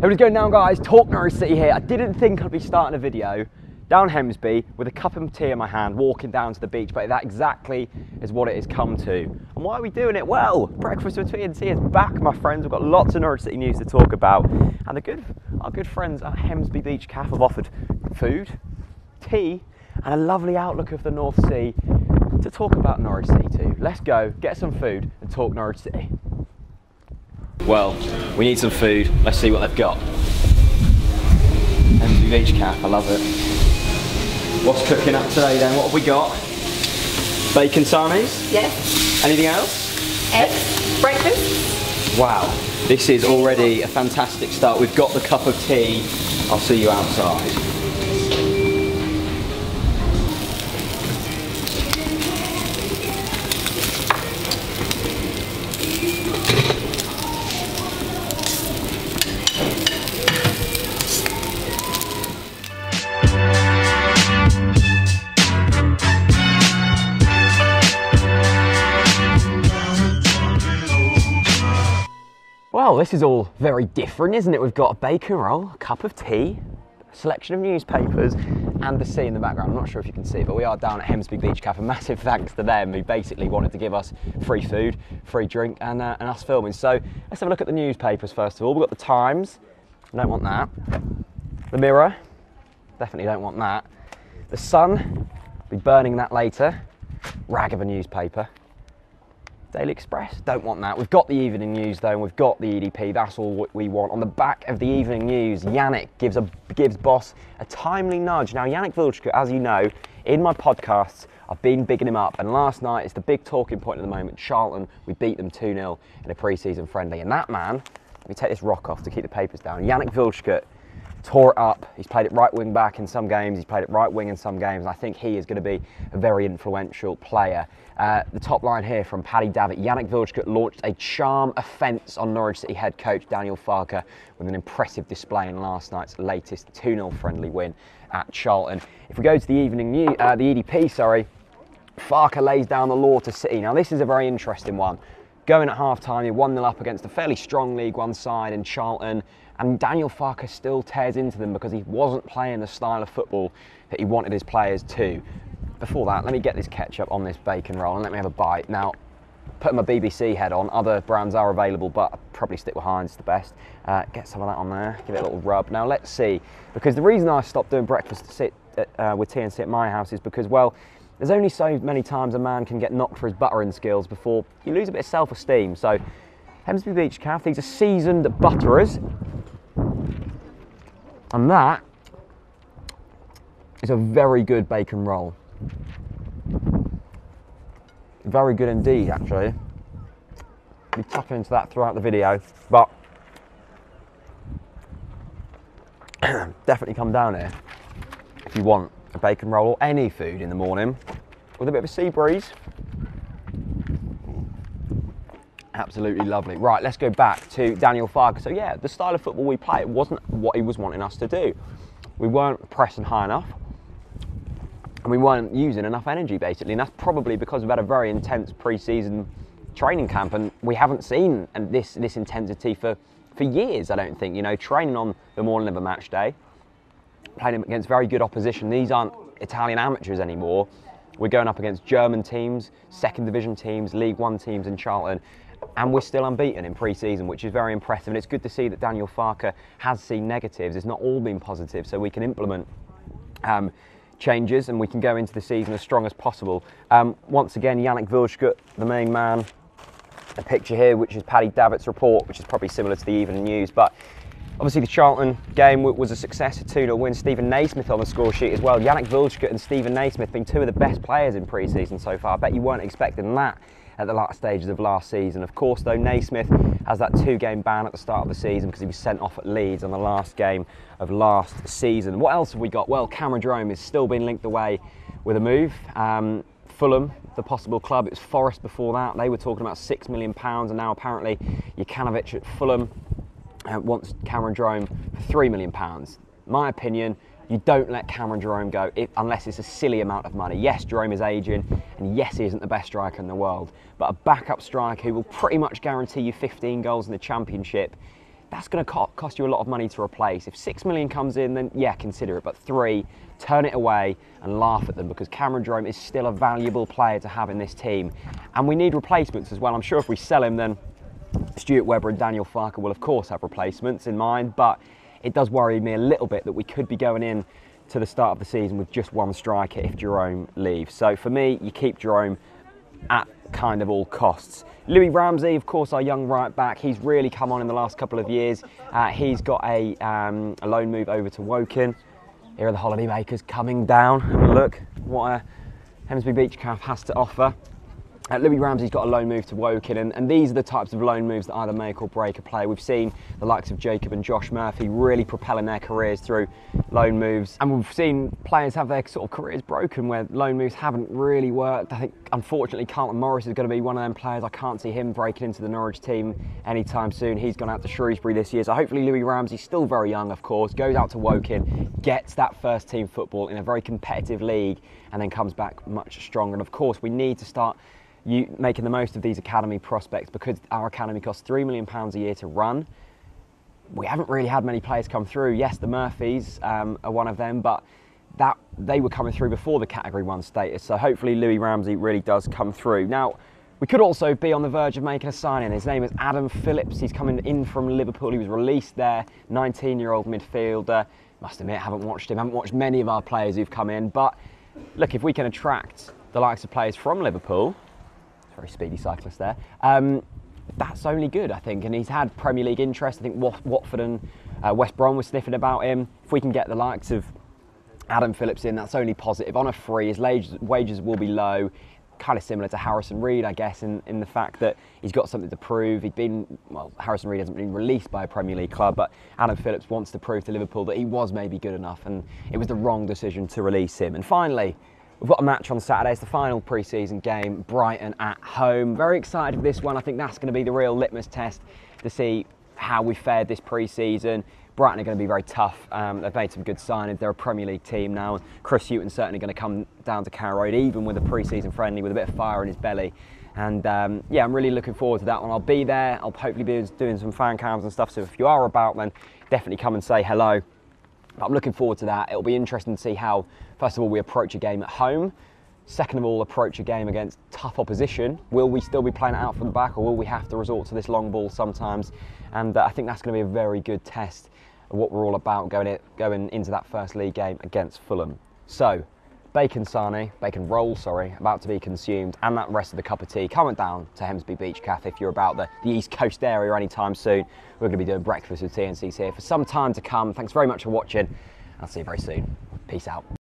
Hey, what's going on, guys? Talk Norwich City here. I didn't think I'd be starting a video down Hemsby with a cup of tea in my hand, walking down to the beach, but that exactly is what it has come to. And why are we doing it? Well, breakfast with TNT is back, my friends. We've got lots of Norwich City news to talk about, and our good friends at Hemsby Beach Cafe have offered food, tea, and a lovely outlook of the North Sea to talk about Norwich City too. Let's go, get some food, and talk Norwich City. Well, we need some food. Let's see what they've got. Hemsby Beach Cafe, I love it. What's cooking up today then? What have we got? Bacon sarnies? Yes. Anything else? Eggs. Breakfast. Wow, this is already a fantastic start. We've got the cup of tea. I'll see you outside. Well, this is all very different, isn't it? We've got a bacon roll, a cup of tea, a selection of newspapers, and the sea in the background. I'm not sure if you can see, but we are down at Hemsby Beach Cafe. Massive thanks to them, who basically wanted to give us free food, free drink, and us filming. So let's have a look at the newspapers first of all. We've got the Times, don't want that. The Mirror, definitely don't want that. The Sun, be burning that later. Rag of a newspaper. Daily Express, don't want that. We've got the Evening News though, and we've got the EDP, that's all we want. On the back of the Evening News, Yannick gives boss a timely nudge. Now Yannick Wildschut, as you know, in my podcasts, I've been bigging him up, and last night, it's the big talking point at the moment, Charlton, we beat them 2-0 in a pre-season friendly, and that man, let me take this rock off to keep the papers down, Yannick Wildschut tore it up. He's played it right wing back in some games, he's played it right wing in some games, and I think he is going to be a very influential player. The top line here from Paddy Davitt, Yannick Vujovic launched a charm offence on Norwich City head coach Daniel Farke with an impressive display in last night's latest 2-0 friendly win at Charlton. If we go to the evening news, the EDP, Farke lays down the law to City. Now this is a very interesting one. Going at half-time, you're 1-0 up against a fairly strong League One side in Charlton, and Daniel Farke still tears into them because he wasn't playing the style of football that he wanted his players to. Before that, let me get this ketchup on this bacon roll and let me have a bite. Now, putting my BBC head on, other brands are available, but I'd probably stick with Heinz, the best. Get some of that on there, give it a little rub. Now let's see, because the reason I stopped doing breakfast to sit with TNC at my house is because, well, there's only so many times a man can get knocked for his buttering skills before you lose a bit of self-esteem. So, Hemsby Beach Cafe, these are seasoned butterers. And that is a very good bacon roll. Very good indeed, actually. I'll be tapping into that throughout the video, but definitely come down here if you want a bacon roll or any food in the morning with a bit of a sea breeze. Absolutely lovely. Right, let's go back to Daniel Farke. So yeah, the style of football we play, it wasn't what he was wanting us to do. We weren't pressing high enough, and we weren't using enough energy basically, and that's probably because we've had a very intense pre-season training camp, and we haven't seen this intensity for years, I don't think. You know, training on the morning of a match day, playing against very good opposition. These aren't Italian amateurs anymore. We're going up against German teams, second division teams, League One teams in Charlton, and we're still unbeaten in pre-season, which is very impressive. And it's good to see that Daniel Farke has seen negatives. It's not all been positive, so we can implement changes, and we can go into the season as strong as possible. Once again, Yannick Vujovic, the main man. A picture here, which is Paddy Davitt's report, which is probably similar to the Evening News, but obviously the Charlton game was a success, a 2-0 win. Stephen Naismith on the score sheet as well. Yannick Vujovic and Stephen Naismith being two of the best players in pre-season so far. I bet you weren't expecting that at the last stages of last season. Of course though, Naismith has that 2-game ban at the start of the season because he was sent off at Leeds on the last game of last season. What else have we got? Well, Cameron Jerome is still being linked away with a move. Fulham, the possible club. It was Forest before that. They were talking about £6 million, and now apparently Vujovic at Fulham wants Cameron Jerome for £3 million. My opinion, you don't let Cameron Jerome go unless it's a silly amount of money. Yes, Jerome is aging, and yes, he isn't the best striker in the world, but a backup striker who will pretty much guarantee you 15 goals in the Championship that's going to cost you a lot of money to replace. If 6 million comes in, then yeah, consider it. But 3, turn it away and laugh at them, because Cameron Jerome is still a valuable player to have in this team. And we need replacements as well. I'm sure if we sell him, then Stuart Webber and Daniel Farke will of course have replacements in mind, but it does worry me a little bit that we could be going in to the start of the season with just one striker if Jerome leaves. So for me, you keep Jerome at kind of all costs. Louis Ramsey, of course, our young right back, he's really come on in the last couple of years. He's got a loan move over to Woking. Here are the holidaymakers coming down. Have a look what Hemsby Beach Cafe has to offer. Louis Ramsey's got a loan move to Woking, and these are the types of loan moves that either make or break a player. We've seen the likes of Jacob and Josh Murphy really propelling their careers through loan moves, and we've seen players have their sort of careers broken where loan moves haven't really worked. I think, unfortunately, Carlton Morris is going to be one of them players. I can't see him breaking into the Norwich team anytime soon. He's gone out to Shrewsbury this year, so hopefully Louis Ramsey, still very young of course, goes out to Woking, gets that first team football in a very competitive league, and then comes back much stronger. And of course, we need to start making the most of these academy prospects, because our academy costs £3 million a year to run. We haven't really had many players come through. Yes, the Murphys are one of them, but they were coming through before the Category 1 status, so hopefully Louis Ramsey really does come through. Now, we could also be on the verge of making a sign-in. His name is Adam Phillips. He's coming in from Liverpool. He was released there, 19-year-old midfielder. Must admit, I haven't watched him. I haven't watched many of our players who've come in, but look, if we can attract the likes of players from Liverpool, very speedy cyclist there, that's only good, I think. And he's had Premier League interest. I think Watford and West Brom were sniffing about him. If we can get the likes of Adam Phillips in, that's only positive. On a free, his wages will be low, kind of similar to Harrison Reed, I guess, in the fact that he's got something to prove. He'd been, well, Harrison Reed hasn't been released by a Premier League club, but Adam Phillips wants to prove to Liverpool that he was maybe good enough, and it was the wrong decision to release him. And finally, we've got a match on Saturday. It's the final pre-season game, Brighton at home. Very excited for this one. I think that's going to be the real litmus test to see how we fared this pre-season. Brighton are going to be very tough. They've made some good signings. They're a Premier League team now. Chris Hughton certainly going to come down to Carrow Road, even with a pre-season friendly, with a bit of fire in his belly. And yeah, I'm really looking forward to that one. I'll be there. I'll hopefully be doing some fan cams and stuff. So if you are about, then definitely come and say hello. I'm looking forward to that. It'll be interesting to see how, first of all, we approach a game at home. Second of all, approach a game against tough opposition. Will we still be playing it out from the back, or will we have to resort to this long ball sometimes? And I think that's going to be a very good test of what we're all about going into that first league game against Fulham. So, bacon roll, about to be consumed, and that rest of the cup of tea coming down to Hemsby Beach Cafe if you're about the East Coast area anytime soon. We're going to be doing breakfast with TNCs here for some time to come. Thanks very much for watching. I'll see you very soon. Peace out.